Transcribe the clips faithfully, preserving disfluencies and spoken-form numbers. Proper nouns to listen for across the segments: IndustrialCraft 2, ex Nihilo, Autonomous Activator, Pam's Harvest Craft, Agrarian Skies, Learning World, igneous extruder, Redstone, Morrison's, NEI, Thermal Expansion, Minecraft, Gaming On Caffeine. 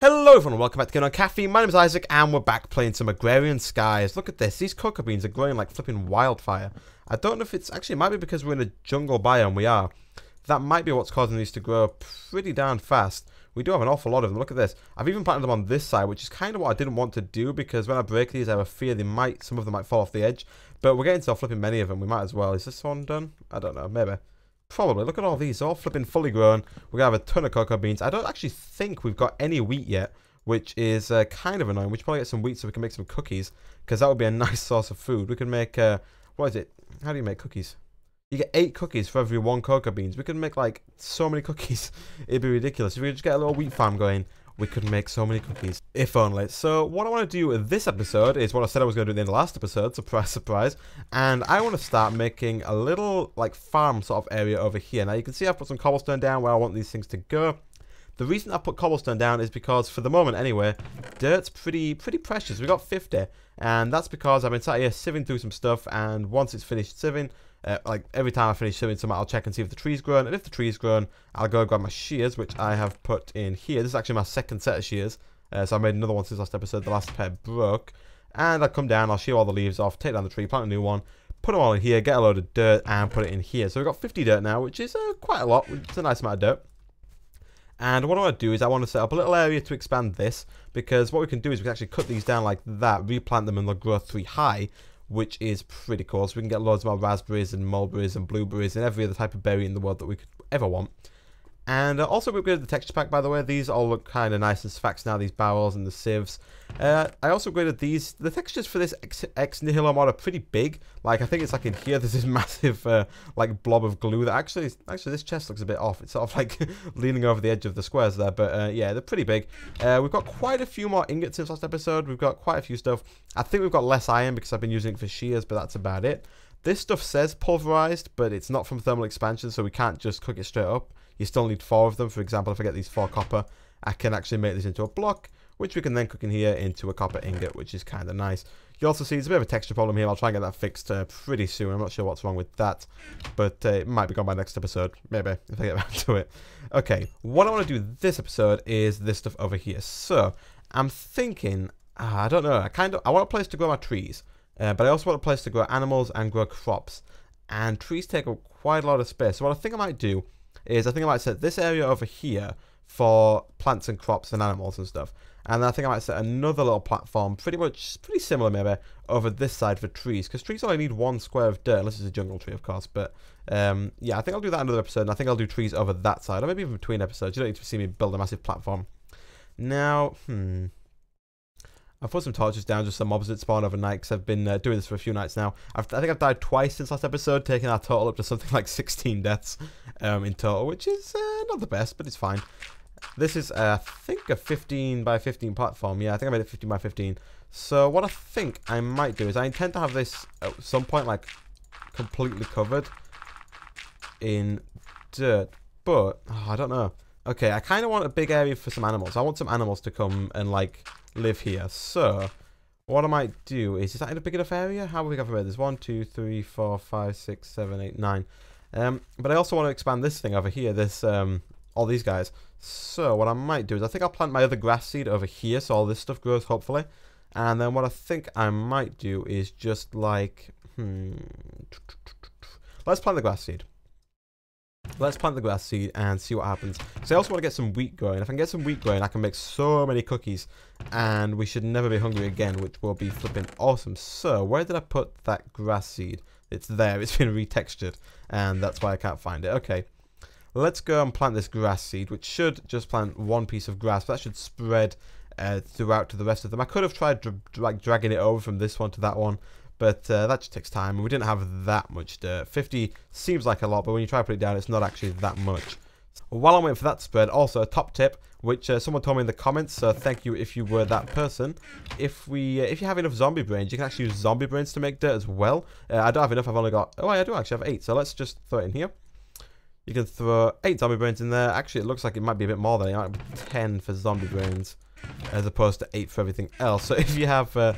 Hello everyone and welcome back to Gaming On Caffeine. My name is Isaac and we're back playing some Agrarian Skies. Look at this, these cocoa beans are growing like flipping wildfire. I don't know if it's, actually it might be because we're in a jungle biome, we are. That might be what's causing these to grow pretty darn fast. We do have an awful lot of them, look at this. I've even planted them on this side, which is kind of what I didn't want to do because when I break these I have a fear they might, some of them might fall off the edge. But we're getting so flipping many of them, we might as well. Is this one done? I don't know, maybe. Probably. Look at all these. All flipping fully grown. We're going to have a ton of cocoa beans. I don't actually think we've got any wheat yet, which is uh, kind of annoying. We should probably get some wheat so we can make some cookies, because that would be a nice source of food. We can make, uh, what is it? How do you make cookies? You get eight cookies for every one cocoa beans. We could make, like, so many cookies. It'd be ridiculous. If we just get a little wheat farm going, we could make so many cookies. If only. So, what I want to do in this episode is what I said I was going to do in the end of last episode. Surprise, surprise. And I want to start making a little, like, farm sort of area over here. Now, you can see I've put some cobblestone down where I want these things to go. The reason I put cobblestone down is because, for the moment anyway, dirt's pretty pretty precious. We got fifty. And that's because I've been sat here sieving through some stuff. And once it's finished sieving, uh, like, every time I finish sieving something, I'll check and see if the tree's grown. And if the tree's grown, I'll go grab my shears, which I have put in here. This is actually my second set of shears. Uh, so I made another one since last episode. The last pair broke. And I'll come down, I'll shear all the leaves off, take down the tree, plant a new one, put them all in here, get a load of dirt, and put it in here. So we've got fifty dirt now, which is uh, quite a lot. It's a nice amount of dirt. And what I want to do is I want to set up a little area to expand this, because what we can do is we can actually cut these down like that, replant them, and they'll grow three high, which is pretty cool. So we can get loads more raspberries and mulberries and blueberries and every other type of berry in the world that we could ever want. And uh, also we upgraded the texture pack, by the way. These all look kind of nice and facts now, these barrels and the sieves. Uh, I also upgraded these. The textures for this ex, ex Nihilo mod are pretty big. Like, I think it's like in here, there's this massive, uh, like, blob of glue that actually, actually this chest looks a bit off. It's sort of like leaning over the edge of the squares there. But, uh, yeah, they're pretty big. Uh, we've got quite a few more ingots since last episode. We've got quite a few stuff. I think we've got less iron because I've been using it for shears, but that's about it. This stuff says pulverized, but it's not from thermal expansion, so we can't just cook it straight up. You still need four of them. For example, if I get these four copper, I can actually make this into a block, which we can then cook in here into a copper ingot, which is kind of nice. You also see there's a bit of a texture problem here. I'll try and get that fixed uh, pretty soon. I'm not sure what's wrong with that, but uh, it might be gone by next episode, maybe, if I get back to it. Okay, what I want to do this episode is this stuff over here. So, I'm thinking, uh, I don't know, I kind of, I want a place to grow my trees, uh, but I also want a place to grow animals and grow crops, and trees take up quite a lot of space. So what I think I might do is I think I might set this area over here for plants and crops and animals and stuff. And then I think I might set another little platform, pretty much, pretty similar maybe, over this side for trees. Because trees only need one square of dirt, unless it's a jungle tree, of course. But, um, yeah, I think I'll do that in another episode. And I think I'll do trees over that side, or maybe even between episodes. You don't need to see me build a massive platform. Now, hmm... I've put some torches down, just some mobs that spawn overnight, because I've been uh, doing this for a few nights now. I've, I think I've died twice since last episode, taking our total up to something like sixteen deaths um, in total, which is uh, not the best, but it's fine. This is, uh, I think, a fifteen by fifteen platform. Yeah, I think I made it fifteen by fifteen. So what I think I might do is I intend to have this at some point, like, completely covered in dirt, but oh, I don't know. Okay, I kind of want a big area for some animals. I want some animals to come and, like, live here. So what I might do is is that in a big enough area? How have we got about this? One, two, three, four, five, six, seven, eight, nine. Um but I also want to expand this thing over here, this um all these guys. So what I might do is I think I'll plant my other grass seed over here so all this stuff grows hopefully. And then what I think I might do is just like hmm let's plant the grass seed. Let's plant the grass seed and see what happens. So I also want to get some wheat growing. If I can get some wheat growing, I can make so many cookies. And we should never be hungry again, which will be flipping awesome. So where did I put that grass seed? It's there. It's been retextured. And that's why I can't find it. Okay. Let's go and plant this grass seed, which should just plant one piece of grass. But that should spread uh, throughout to the rest of them. I could have tried dra like dragging it over from this one to that one. But uh, that just takes time, and we didn't have that much dirt. fifty seems like a lot, but when you try to put it down, it's not actually that much. While I'm waiting for that spread, also a top tip, which uh, someone told me in the comments, so thank you if you were that person. If we, uh, if you have enough zombie brains, you can actually use zombie brains to make dirt as well. Uh, I don't have enough, I've only got, oh I do actually have eight, so let's just throw it in here. You can throw eight zombie brains in there. Actually, it looks like it might be a bit more than it might be ten for zombie brains, as opposed to eight for everything else. So if you have... Uh,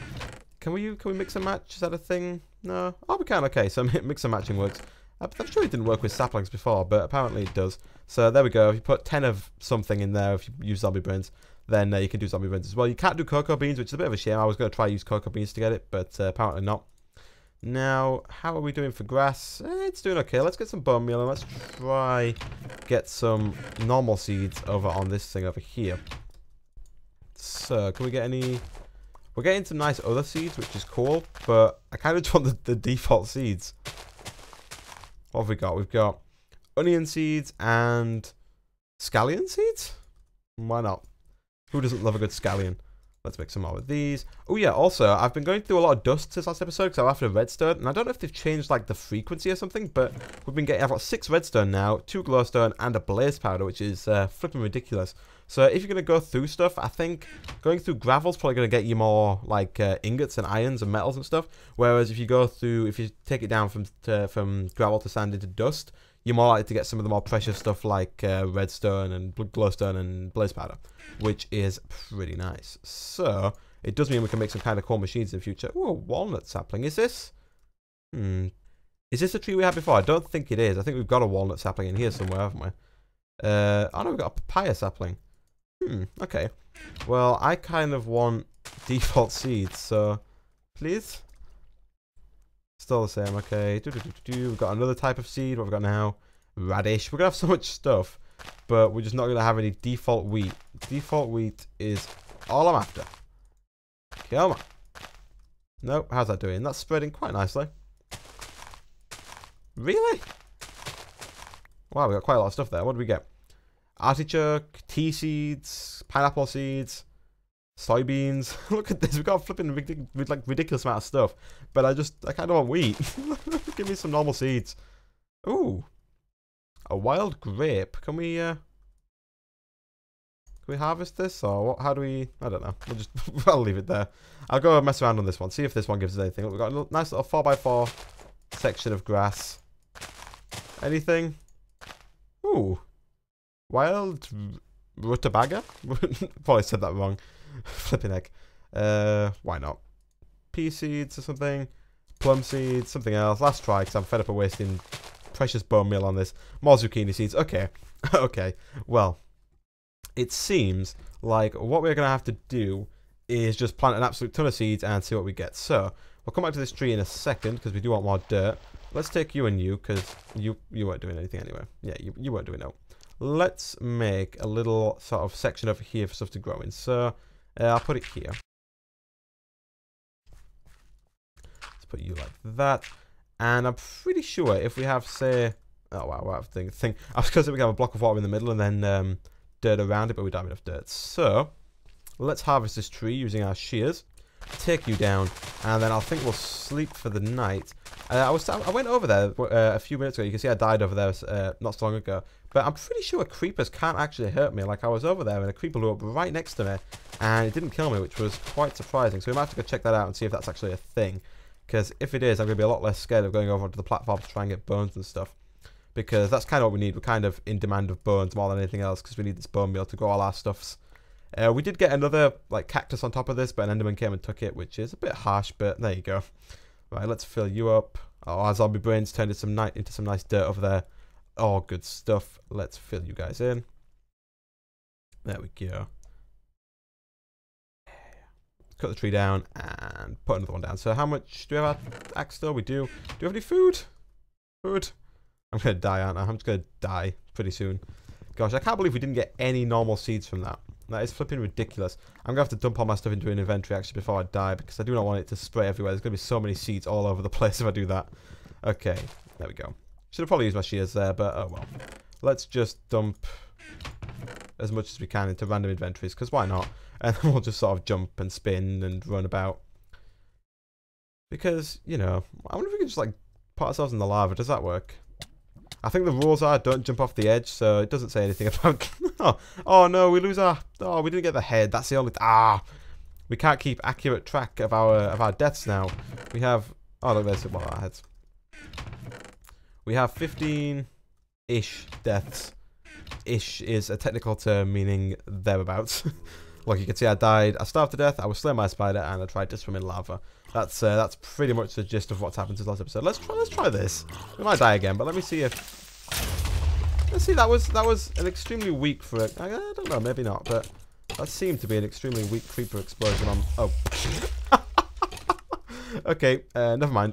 Can we can we mix and match? Is that a thing? No. Oh, we can. Okay, so mix and matching works. I'm sure it didn't work with saplings before, but apparently it does. So there we go. If you put ten of something in there, if you use zombie brains, then uh, you can do zombie runs as well. You can't do cocoa beans, which is a bit of a shame. I was going to try to use cocoa beans to get it, but uh, apparently not. Now, how are we doing for grass? Eh, it's doing okay. Let's get some bone meal and let's try get some normal seeds over on this thing over here. So, can we get any... We're getting some nice other seeds, which is cool, but I kind of just want the, the default seeds. What have we got? We've got onion seeds and scallion seeds? Why not? Who doesn't love a good scallion? Let's make some more with these. Oh yeah, also, I've been going through a lot of dust since last episode because I'm after redstone, and I don't know if they've changed like the frequency or something, but we've been getting, I've got six redstone now, two glowstone, and a blaze powder, which is uh, flipping ridiculous. So if you're going to go through stuff, I think going through gravel's probably going to get you more like uh, ingots and irons and metals and stuff, whereas if you go through, if you take it down from, to, from gravel to sand into dust, you're more likely to get some of the more precious stuff like uh, redstone and glowstone and blaze powder, which is pretty nice. So, it does mean we can make some kind of cool machines in the future. Ooh, a walnut sapling. Is this? Hmm. Is this a tree we had before? I don't think it is. I think we've got a walnut sapling in here somewhere, haven't we? Uh, oh no, we've got a papaya sapling. Hmm, okay. Well, I kind of want default seeds, so please... Still the same, okay. Doo -doo -doo -doo -doo. We've got another type of seed. What have we got now? Radish. We're going to have so much stuff, but we're just not going to have any default wheat. Default wheat is all I'm after. Come on. Nope, how's that doing? That's spreading quite nicely. Really? Wow, we got quite a lot of stuff there. What do we get? Artichoke, tea seeds, pineapple seeds. Soybeans. Look at this. We've got a flipping ridic like ridiculous amount of stuff. But I just, I kind of want wheat. Give me some normal seeds. Ooh. A wild grape. Can we, uh, can we harvest this? Or what? How do we, I don't know. We'll just, I'll leave it there. I'll go mess around on this one. See if this one gives us anything. Look, we've got a nice little four by four section of grass. Anything? Ooh. Wild rutabaga? Probably said that wrong. Flipping heck. Uh, why not? Pea seeds or something. Plum seeds, something else. Last try, because I'm fed up of wasting precious bone meal on this. More zucchini seeds. Okay. Okay. Well, it seems like what we're going to have to do is just plant an absolute ton of seeds and see what we get. So, we'll come back to this tree in a second, because we do want more dirt. Let's take you and you, because you, you weren't doing anything anyway. Yeah, you, you weren't doing no. Let's make a little sort of section over here for stuff to grow in. So... Uh, I'll put it here. Let's put you like that. And I'm pretty sure if we have, say... Oh, wow, wow, thing, thing. I was going to say we can have a block of water in the middle and then um, dirt around it, but we don't have enough dirt. So, let's harvest this tree using our shears. Take you down, and then I think we'll sleep for the night. Uh, I was I went over there uh, a few minutes ago. You can see I died over there uh, not so long ago. But I'm pretty sure creepers can't actually hurt me. Like, I was over there and a creeper blew up right next to me, and it didn't kill me, which was quite surprising. So we might have to go check that out and see if that's actually a thing. Because if it is, I'm going to be a lot less scared of going over onto the platform to try and get bones and stuff. Because that's kind of what we need. We're kind of in demand of bones more than anything else, because we need this bone meal to grow all our stuffs. Uh, we did get another, like, cactus on top of this, but an enderman came and took it, which is a bit harsh, but there you go. Right, let's fill you up. Oh, our zombie brains turned into some, night, into some nice dirt over there. Oh, good stuff. Let's fill you guys in. There we go. Cut the tree down and put another one down. So how much do we have our axe still? We do. Do we have any food? Food? I'm going to die, aren't I? I'm just going to die pretty soon. Gosh, I can't believe we didn't get any normal seeds from that. That is flipping ridiculous. I'm going to have to dump all my stuff into an inventory actually before I die, because I do not want it to spray everywhere. There's going to be so many seeds all over the place if I do that. Okay, there we go. Should have probably used my shears there, but oh well. Let's just dump as much as we can into random inventories, because why not? And then we'll just sort of jump and spin and run about. Because, you know, I wonder if we can just, like, put ourselves in the lava. Does that work? I think the rules are don't jump off the edge, so it doesn't say anything about... oh, oh, no, we lose our... Oh, we didn't get the head. That's the only... Ah! We can't keep accurate track of our of our deaths now. We have... Oh, look, there's one of our heads. We have fifteen-ish deaths. Ish is a technical term meaning thereabouts. Like you can see, I died. I starved to death. I was slain by a spider, and I tried to swim in lava. That's uh, that's pretty much the gist of what's happened since last episode. Let's try let's try this. We might die again, but let me see if. Let's see. That was that was an extremely weak for it. I don't know. Maybe not. But That seemed to be an extremely weak creeper explosion on... Oh. Okay, uh, never mind.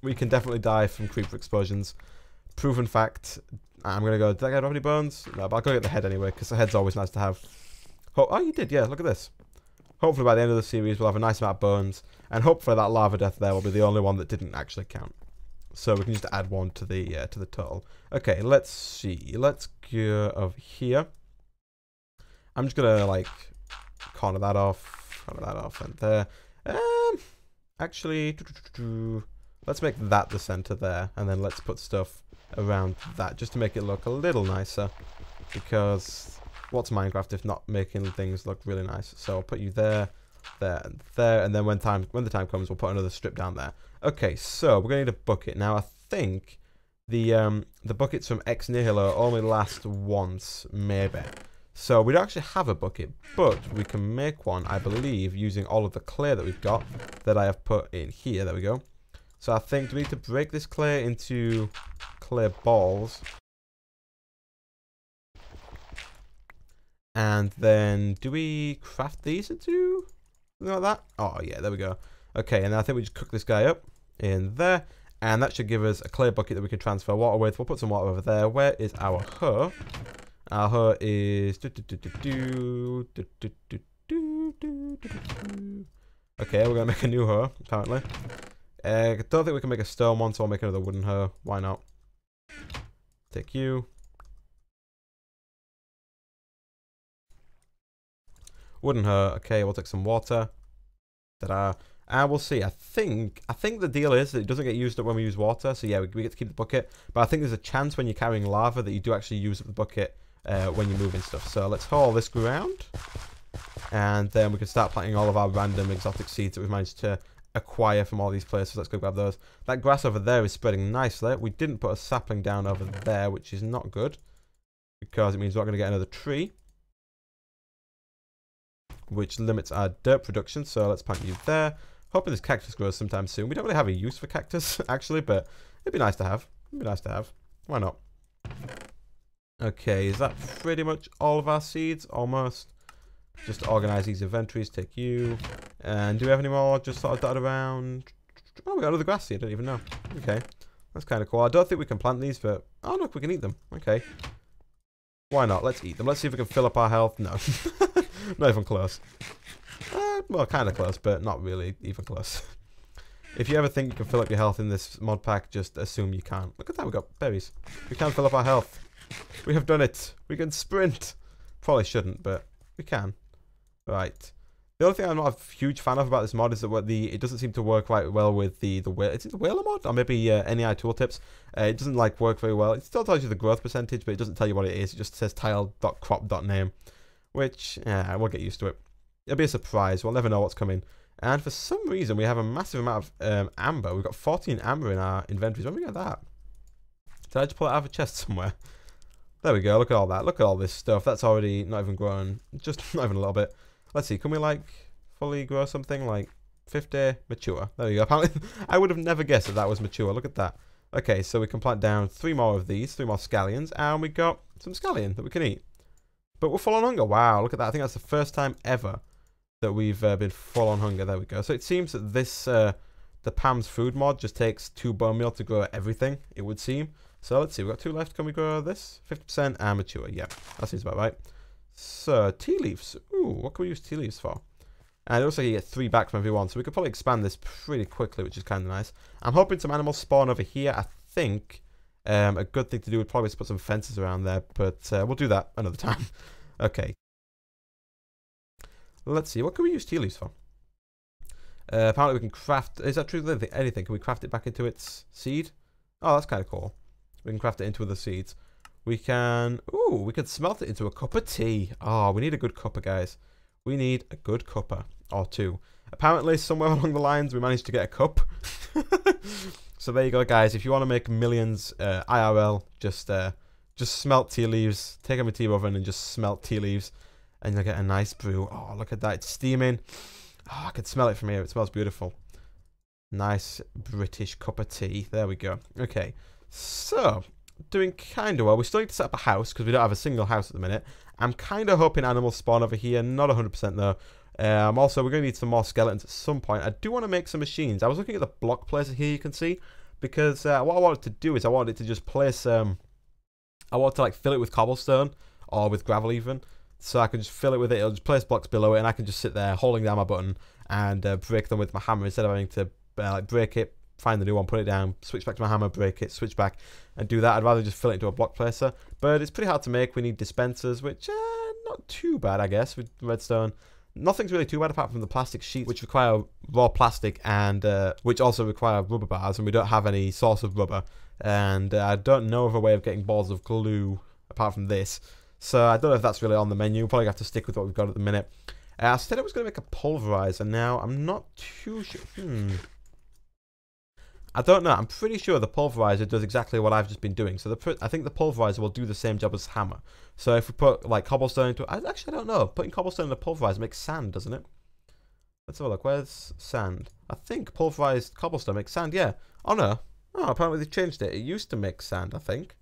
We can definitely die from creeper explosions. Proven fact. I'm going to go... Did that guy drop any bones? No, but I'll go get the head anyway, because the head's always nice to have. Oh, oh, you did, yeah. Look at this. Hopefully by the end of the series we'll have a nice amount of bones. And hopefully that lava death there will be the only one that didn't actually count. So we can just add one to the uh, to the total. Okay, let's see. Let's go over here. I'm just gonna like corner that off, corner that off, and there. Um, actually, doo -doo -doo -doo. Let's make that the center there, and then let's put stuff around that just to make it look a little nicer. Because what's Minecraft if not making things look really nice? So I'll put you there, there, and there, and then when time when the time comes, we'll put another strip down there. Okay, so we're gonna need a bucket now. I think the um the buckets from Ex Nihilo only last once, maybe. So we don't actually have a bucket, but we can make one, I believe, using all of the clay that we've got that I have put in here. There we go. So I think we need to break this clay into clay balls. And then do we craft these into something like that? Oh, yeah, there we go. Okay, and I think we just cook this guy up in there. And that should give us a clay bucket that we can transfer water with. We'll put some water over there. Where is our hoe? Our hoe is do, do, do, do, do, do, do, do, do, do, do. Okay, we're gonna make a new hoe, apparently. Uh, I don't think we can make a stone one, so I'll make another wooden hoe. Why not? Take you. Wooden hoe, okay, we'll take some water. Ta-da. And we'll see. I think I think the deal is that it doesn't get used up when we use water, so yeah, we, we get to keep the bucket. But I think there's a chance when you're carrying lava that you do actually use up the bucket. Uh, when you're moving stuff. So let's haul this ground, and then we can start planting all of our random exotic seeds that we've managed to acquire from all these places. Let's go grab those. That grass over there is spreading nicely. We didn't put a sapling down over there, which is not good, because it means we're not going to get another tree, which limits our dirt production. So let's plant you there. Hoping this cactus grows sometime soon. We don't really have a use for cactus, actually, but it'd be nice to have. It'd be nice to have. Why not? Okay, is that pretty much all of our seeds? Almost. Just to organize these inventories, take you. And do we have any more just sort of dotted around? Oh, we got another grass seed, I don't even know. Okay, that's kind of cool. I don't think we can plant these, but... Oh, look, we can eat them. Okay. Why not? Let's eat them. Let's see if we can fill up our health. No. Not even close. Uh, well, kind of close, but not really even close. If you ever think you can fill up your health in this mod pack, just assume you can't. Look at that, we got berries. We can fill up our health. We have done it. We can sprint. Probably shouldn't, but we can. Right. The only thing I'm not a huge fan of about this mod is that the it doesn't seem to work quite well with the the whale. Is it the whaler mod or maybe uh, N E I tooltips? Uh, it doesn't like work very well. It still tells you the growth percentage, but it doesn't tell you what it is. It just says tile dot crop dot name, which yeah, we'll get used to it. It'll be a surprise. We'll never know what's coming. And for some reason, we have a massive amount of um, amber. We've got fourteen amber in our inventories. When we get that, did I just pull it out of a chest somewhere? There we go, look at all that, look at all this stuff. That's already not even grown, just not even a little bit. Let's see, can we like fully grow something like fifty, mature? There we go, apparently I would have never guessed that that was mature, look at that. Okay, so we can plant down three more of these, three more scallions, and we got some scallion that we can eat. But we're full on hunger, wow, look at that. I think that's the first time ever that we've uh, been full on hunger, there we go. So it seems that this, uh, the Pam's food mod just takes two bone meal to grow everything, it would seem. So let's see, we've got two left. Can we grow this? fifty percent and mature. Yeah, that seems about right. So, tea leaves. Ooh, what can we use tea leaves for? And also you get three back from every one. So we could probably expand this pretty quickly, which is kind of nice. I'm hoping some animals spawn over here. I think um, a good thing to do would probably put some fences around there. But uh, we'll do that another time. Okay. Let's see, what can we use tea leaves for? Uh, apparently we can craft... Is that true? Anything. Can we craft it back into its seed? Oh, that's kind of cool. We can craft it into other seeds. We can... Ooh, we can smelt it into a cup of tea. Oh, we need a good cuppa, guys. We need a good cuppa. Or two. Apparently, somewhere along the lines, we managed to get a cup. So there you go, guys. If you want to make millions uh, I R L, just uh, just smelt tea leaves. Take them a tea oven and just smelt tea leaves. And you'll get a nice brew. Oh, look at that. It's steaming. Oh, I can smell it from here. It smells beautiful. Nice British cup of tea. There we go. Okay. So, doing kind of well. We still need to set up a house because we don't have a single house at the minute. I'm kind of hoping animals spawn over here. Not one hundred percent though. Um, also, we're going to need some more skeletons at some point. I do want to make some machines. I was looking at the block places here, you can see. Because uh, what I wanted to do is I wanted to just place... Um, I wanted to like fill it with cobblestone or with gravel even. So I can just fill it with it. It'll just place blocks below it and I can just sit there holding down my button and uh, break them with my hammer instead of having to uh, like break it, find the new one, put it down, switch back to my hammer, break it, switch back and do that. I'd rather just fill it into a block placer. But it's pretty hard to make. We need dispensers, which are not too bad, I guess, with redstone. Nothing's really too bad apart from the plastic sheets, which require raw plastic and uh, which also require rubber bars, and we don't have any source of rubber. And uh, I don't know of a way of getting balls of glue apart from this. So I don't know if that's really on the menu. We'll probably have to stick with what we've got at the minute. Uh, I said I was going to make a pulverizer. Now, I'm not too sure. Hmm. I don't know. I'm pretty sure the pulverizer does exactly what I've just been doing. So the I think the pulverizer will do the same job as hammer. So if we put like cobblestone into it, I actually I don't know. Putting cobblestone in a pulverizer makes sand, doesn't it? Let's have a look. Where's sand? I think pulverized cobblestone makes sand. Yeah. Oh no. Oh, apparently they changed it. It used to make sand, I think.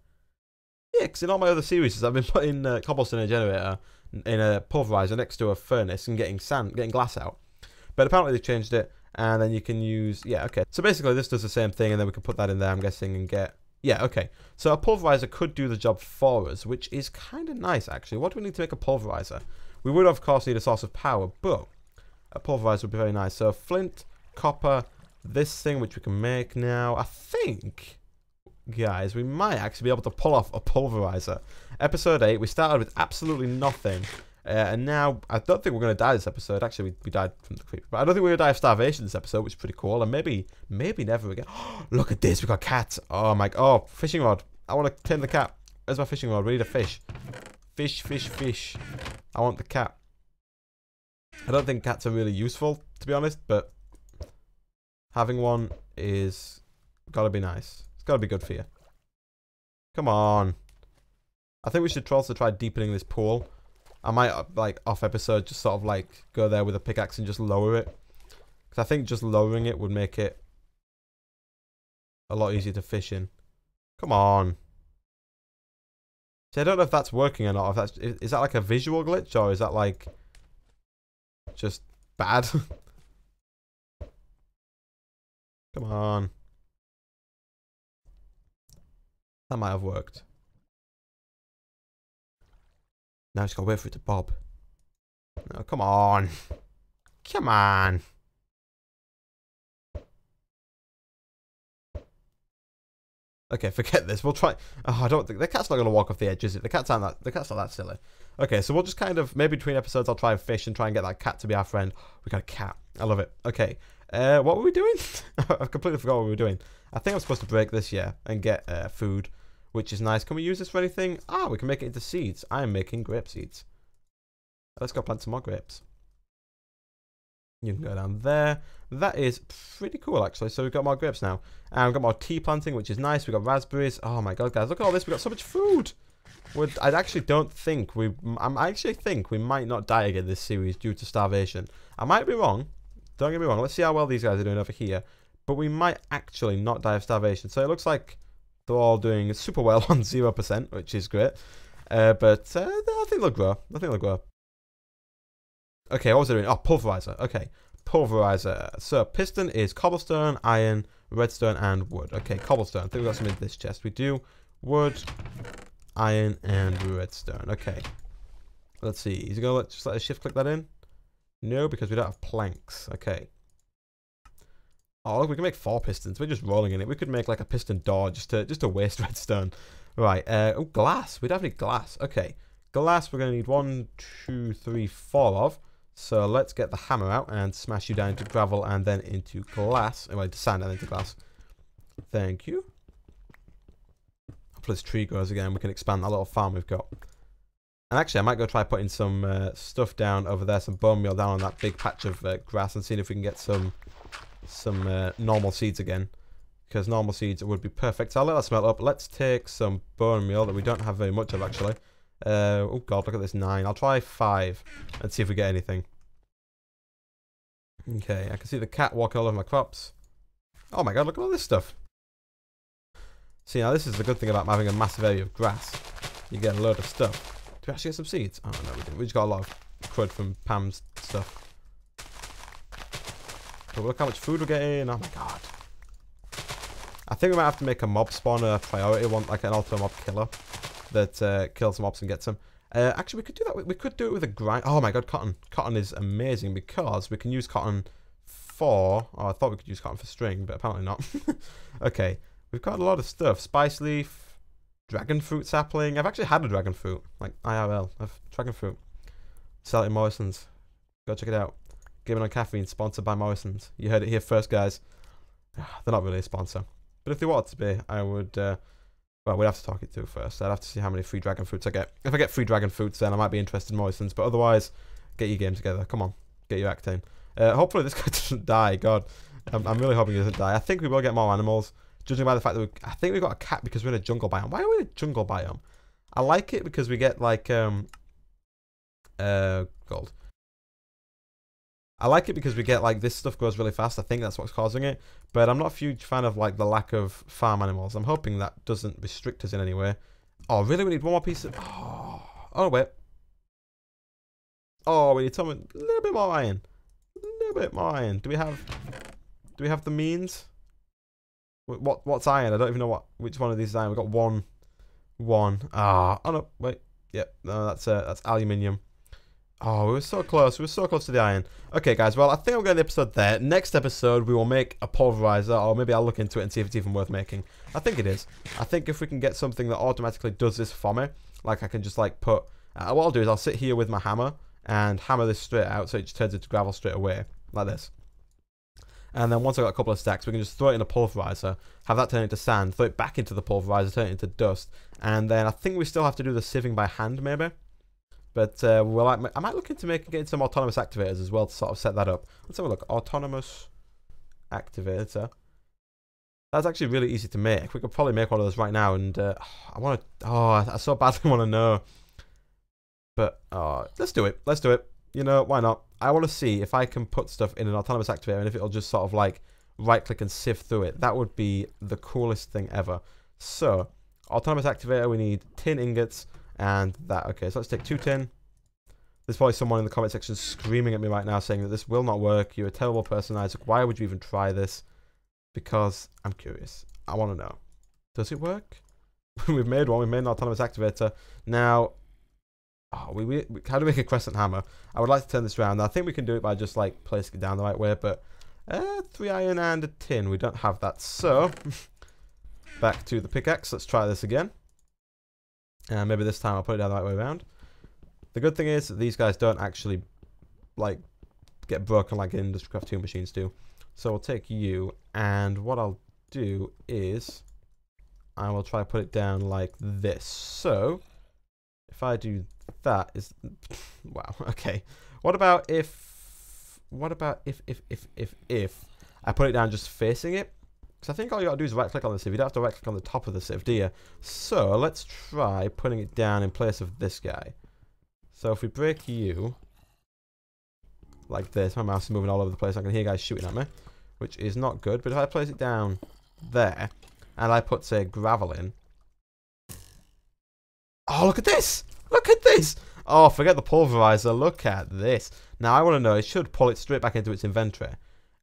Yeah, because in all my other series, I've been putting uh, cobblestone in a generator in a pulverizer next to a furnace and getting sand, getting glass out. But apparently they changed it. And then you can use, yeah, okay. So basically this does the same thing, and then we can put that in there, I'm guessing, and get, yeah, okay. So a pulverizer could do the job for us, which is kind of nice, actually. What do we need to make a pulverizer? We would, of course, need a source of power, but a pulverizer would be very nice. So flint, copper, this thing, which we can make now. I think, guys, we might actually be able to pull off a pulverizer. Episode eight, we started with absolutely nothing. Uh, and now, I don't think we're going to die this episode. Actually, we, we died from the creeper. But I don't think we're going to die of starvation this episode, which is pretty cool. And maybe, maybe never again. Look at this. We've got cats. Oh, my. Oh, fishing rod. I want to tame the cat. Where's my fishing rod? We need a fish. Fish, fish, fish. I want the cat. I don't think cats are really useful, to be honest. But having one is got to be nice. It's got to be good for you. Come on. I think we should also try deepening this pool. I might, like, off episode, just sort of, like, go there with a pickaxe and just lower it. Because I think just lowering it would make it a lot easier to fish in. Come on. See, I don't know if that's working or not. If that's, is that, like, a visual glitch? Or is that, like, just bad? Come on. That might have worked. Now just gotta wait for it to bob. No, come on. Come on. Okay, forget this. We'll try. Oh, I don't think the cat's not gonna walk off the edge, is it? The cat's not that the cat's not that silly. Okay, so we'll just kind of maybe between episodes I'll try and fish and try and get that cat to be our friend. We got a cat. I love it. Okay. Uh what were we doing? I completely forgot what we were doing. I think I'm supposed to break this, yeah, and get uh food. Which is nice. Can we use this for anything? Ah, we can make it into seeds. I am making grape seeds. Let's go plant some more grapes. You can go down there. That is pretty cool, actually. So we've got more grapes now. And we've got more tea planting, which is nice. We've got raspberries. Oh, my God, guys. Look at all this. We've got so much food. We're, I actually don't think we... I actually think we might not die again this series due to starvation. I might be wrong. Don't get me wrong. Let's see how well these guys are doing over here. But we might actually not die of starvation. So it looks like... they're all doing super well on zero percent, which is great. Uh, but uh, I think they'll grow. I think they'll grow. Okay, what was I doing? Oh, pulverizer. Okay, pulverizer. So piston is cobblestone, iron, redstone, and wood. Okay, cobblestone. I think we've got some in this chest. We do wood, iron, and redstone. Okay. Let's see. Is he going to let, just let us shift click that in? No, because we don't have planks. Okay. Oh, look, we can make four pistons. We're just rolling in it. We could make, like, a piston door just to just to waste redstone. Right. Uh, oh, glass. We definitely need glass. Okay. Glass we're going to need one, two, three, four of. So let's get the hammer out and smash you down into gravel and then into glass. Anyway, to sand and into glass. Thank you. Hopefully this tree grows again. We can expand that little farm we've got. And actually, I might go try putting some uh, stuff down over there, some bone meal down on that big patch of uh, grass and seeing if we can get some... some uh, normal seeds again, because normal seeds would be perfect. So I'll let that smelt up. Let's take some bone meal that we don't have very much of, actually. Uh, oh, God, look at this nine. I'll try five and see if we get anything. Okay, I can see the cat walking all over my crops. Oh, my God, look at all this stuff. See, now this is the good thing about having a massive area of grass. You get a load of stuff. Did we actually get some seeds? Oh no, we didn't. We just got a lot of crud from Pam's stuff. But look how much food we're getting. Oh my god. I think we might have to make a mob spawner priority one, like an ultra mob killer that uh, kills mobs and gets them. Uh, actually, we could do that. We, we could do it with a grind. Oh my god, cotton. Cotton is amazing because we can use cotton for... Oh, I thought we could use cotton for string, but apparently not. Okay, we've got a lot of stuff. Spice leaf, dragon fruit sapling. I've actually had a dragon fruit, like I R L. I've dragon fruit. Sell it in Morrison's. Go check it out. Gaming on Caffeine, sponsored by Morrison's. You heard it here first, guys. They're not really a sponsor. But if they wanted to be, I would, uh, well, we'd have to talk it through first. I'd have to see how many free dragon fruits I get. If I get free dragon fruits, then I might be interested in Morrison's. But otherwise, get your game together. Come on, get your acting. Uh, hopefully this guy doesn't die. God, I'm, I'm really hoping he doesn't die. I think we will get more animals, judging by the fact that we, I think we got a cat because we're in a jungle biome. Why are we in a jungle biome? I like it because we get, like, um, uh, gold. I like it because we get, like, this stuff grows really fast. I think that's what's causing it. But I'm not a huge fan of, like, the lack of farm animals. I'm hoping that doesn't restrict us in any way. Oh, really? We need one more piece of... Oh, oh wait. Oh, we need someone... A little bit more iron. A little bit more iron. Do we have... Do we have the means? What? What's iron? I don't even know what which one of these is iron. We've got one. One. Ah. Oh, no. Wait. Yep. No, that's, uh, that's aluminium. Oh, we were so close. We were so close to the iron. Okay, guys. Well, I think I'm going to end the episode there. Next episode, we will make a pulverizer, or maybe I'll look into it and see if it's even worth making. I think it is. I think if we can get something that automatically does this for me, like I can just like put... Uh, what I'll do is I'll sit here with my hammer and hammer this straight out so it just turns into gravel straight away, like this. And then once I've got a couple of stacks, we can just throw it in a pulverizer, have that turn into sand, throw it back into the pulverizer, turn it into dust. And then I think we still have to do the sieving by hand, maybe. But uh, well, I, I might look into making getting some autonomous activators as well to sort of set that up. Let's have a look. Autonomous activator. That's actually really easy to make. We could probably make one of those right now. And uh, I want to. Oh, I, I so badly want to know. But uh, let's do it. Let's do it. You know, why not? I want to see if I can put stuff in an autonomous activator and if it'll just sort of like right click and sift through it. That would be the coolest thing ever. So, autonomous activator. We need tin ingots. And that, okay, so let's take two tin. There's probably someone in the comment section screaming at me right now saying that this will not work. You're a terrible person, Isaac. Why would you even try this? Because I'm curious. I want to know. Does it work? We've made one. We've made an autonomous activator. Now, oh, we, we, we, how do we make a crescent hammer? I would like to turn this around. I think we can do it by just, like, placing it down the right way. But uh, three iron and a tin. We don't have that. So, back to the pickaxe. Let's try this again. And uh, maybe this time I'll put it down the right way around. The good thing is that these guys don't actually, like, get broken like IndustrialCraft two machines do. So we'll take you, and what I'll do is I will try to put it down like this. So if I do that, is wow. Okay. What about if? What about if if if if if I put it down just facing it? So I think all you gotta do is right click on the sieve. You don't have to right click on the top of the sieve, do you? So let's try putting it down in place of this guy. So if we break you like this, my mouse is moving all over the place. I can hear guys shooting at me, which is not good. But if I place it down there and I put, say, gravel in. Oh, look at this! Look at this! Oh, forget the pulverizer. Look at this. Now I want to know, it should pull it straight back into its inventory.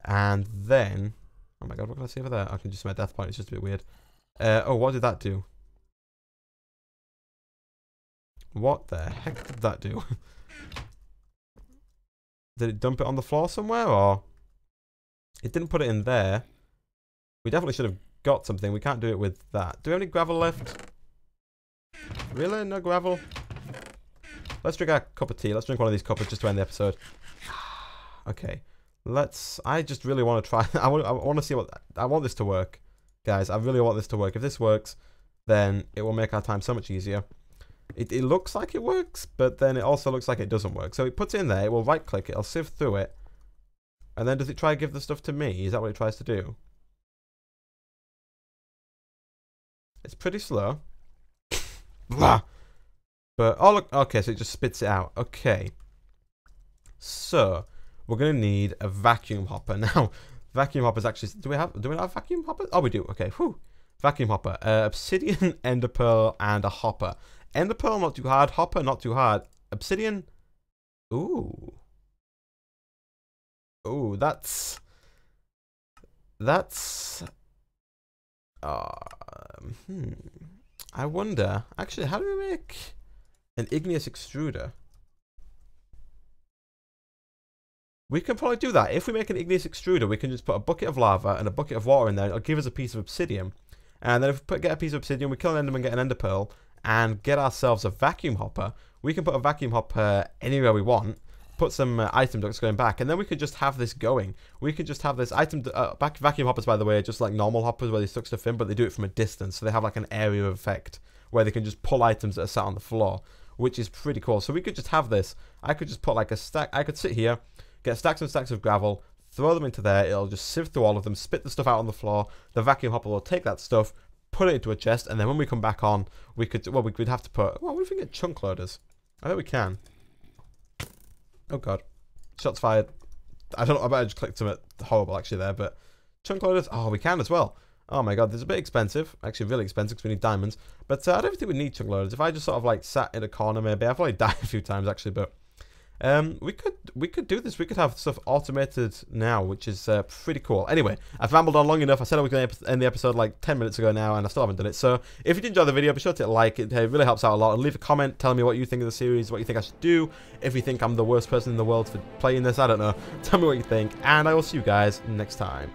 And then... Oh my god, what can I see over there? I can just see my death point, it's just a bit weird. Uh, oh, what did that do? What the heck did that do? Did it dump it on the floor somewhere, or? It didn't put it in there. We definitely should have got something, we can't do it with that. Do we have any gravel left? Really? No gravel? Let's drink our cup of tea, let's drink one of these cups just to end the episode. Okay. Let's, I just really want to try, I want, I want to see what, I want this to work. Guys, I really want this to work. If this works, then it will make our time so much easier. It, it looks like it works, but then it also looks like it doesn't work. So it puts it in there, it will right click, it'll sift through it. And then does it try to give the stuff to me? Is that what it tries to do? It's pretty slow. But, oh look, okay, so it just spits it out. Okay. So... We're going to need a vacuum hopper. Now, vacuum hoppers actually... Do we have Do we have vacuum hoppers? Oh, we do. Okay, whew. Vacuum hopper. Uh, obsidian, enderpearl, and a hopper. Ender pearl, not too hard. Hopper, not too hard. Obsidian. Ooh. Ooh, that's... That's... Uh, hmm. I wonder... Actually, how do we make an igneous extruder? We can probably do that. If we make an igneous extruder, we can just put a bucket of lava and a bucket of water in there. It'll give us a piece of obsidian. And then if we put, get a piece of obsidian, we kill an enderman and get an ender pearl. And get ourselves a vacuum hopper. We can put a vacuum hopper anywhere we want. Put some uh, item ducts going back, and then we could just have this going. We could just have this item uh, back. Vacuum hoppers, by the way, are just like normal hoppers where they suck stuff in, but they do it from a distance, so they have like an area of effect where they can just pull items that are sat on the floor, which is pretty cool. So we could just have this. I could just put like a stack. I could sit here, get stacks and stacks of gravel, throw them into there. It'll just sift through all of them, spit the stuff out on the floor. The vacuum hopper will take that stuff, put it into a chest, and then when we come back on, we could. Well, we could have to put. Well, what if we get chunk loaders? I bet we can. Oh god. Shots fired. I don't know, I might have just clicked something horrible actually there, but... Chunk loaders? Oh, we can as well. Oh my god, this is a bit expensive. Actually, really expensive because we need diamonds. But uh, I don't think we need chunk loaders. If I just sort of like sat in a corner maybe, I've probably died a few times actually, but... Um, we could we could do this. We could have stuff automated now, which is uh, pretty cool. Anyway, I've rambled on long enough. I said I was going to end the episode like ten minutes ago now, and I still haven't done it. So if you did enjoy the video, be sure to like it. It really helps out a lot. And leave a comment telling me what you think of the series, what you think I should do. If you think I'm the worst person in the world for playing this, I don't know. Tell me what you think, and I will see you guys next time.